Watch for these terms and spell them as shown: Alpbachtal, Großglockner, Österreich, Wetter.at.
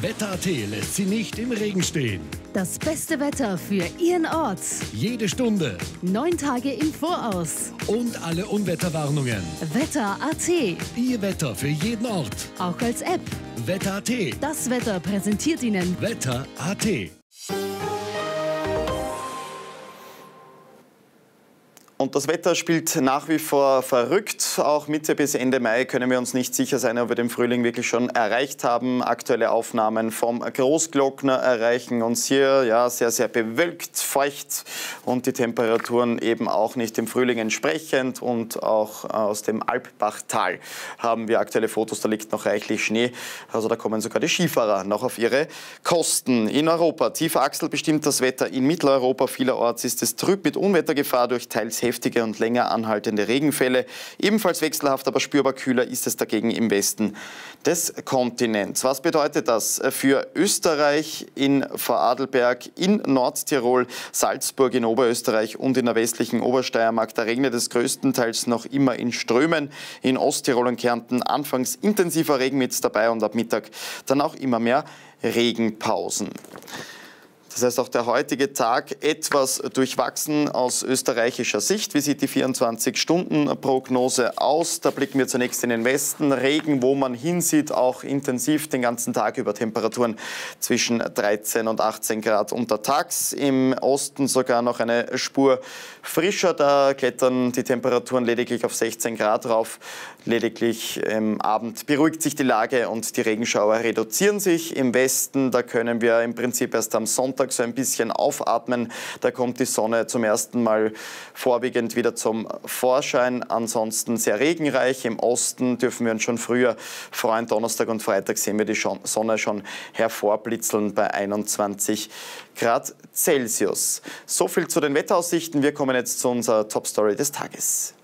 Wetter.at lässt Sie nicht im Regen stehen. Das beste Wetter für Ihren Ort. Jede Stunde. 9 Tage im Voraus. Und alle Unwetterwarnungen. Wetter.at. Ihr Wetter für jeden Ort. Auch als App. Wetter.at. Das Wetter präsentiert Ihnen Wetter.at. Und das Wetter spielt nach wie vor verrückt. Auch Mitte bis Ende Mai können wir uns nicht sicher sein, ob wir den Frühling wirklich schon erreicht haben. Aktuelle Aufnahmen vom Großglockner erreichen uns hier, ja, sehr, sehr bewölkt, feucht und die Temperaturen eben auch nicht dem Frühling entsprechend. Und auch aus dem Alpbachtal haben wir aktuelle Fotos, da liegt noch reichlich Schnee. Also da kommen sogar die Skifahrer noch auf ihre Kosten. In Europa, tiefer Achsel bestimmt das Wetter. In Mitteleuropa vielerorts ist es trüb mit Unwettergefahr durch teils heftige und länger anhaltende Regenfälle. Ebenfalls wechselhaft, aber spürbar kühler ist es dagegen im Westen des Kontinents. Was bedeutet das für Österreich, in Vorarlberg, in Nordtirol, Salzburg, in Oberösterreich und in der westlichen Obersteiermark? Da regnet es größtenteils noch immer in Strömen. In Osttirol und Kärnten anfangs intensiver Regen mit dabei und ab Mittag dann auch immer mehr Regenpausen. Das heißt, auch der heutige Tag etwas durchwachsen aus österreichischer Sicht. Wie sieht die 24-Stunden-Prognose aus? Da blicken wir zunächst in den Westen. Regen, wo man hinsieht, auch intensiv den ganzen Tag über, Temperaturen zwischen 13 und 18 Grad untertags. Im Osten sogar noch eine Spur frischer. Da klettern die Temperaturen lediglich auf 16 Grad rauf. Lediglich im Abend beruhigt sich die Lage und die Regenschauer reduzieren sich. Im Westen, da können wir im Prinzip erst am Sonntag so ein bisschen aufatmen. Da kommt die Sonne zum ersten Mal vorwiegend wieder zum Vorschein. Ansonsten sehr regenreich. Im Osten dürfen wir uns schon früher freuen. Donnerstag und Freitag sehen wir die Sonne schon hervorblitzeln bei 21 Grad Celsius. So viel zu den Wetteraussichten. Wir kommen jetzt zu unserer Top-Story des Tages.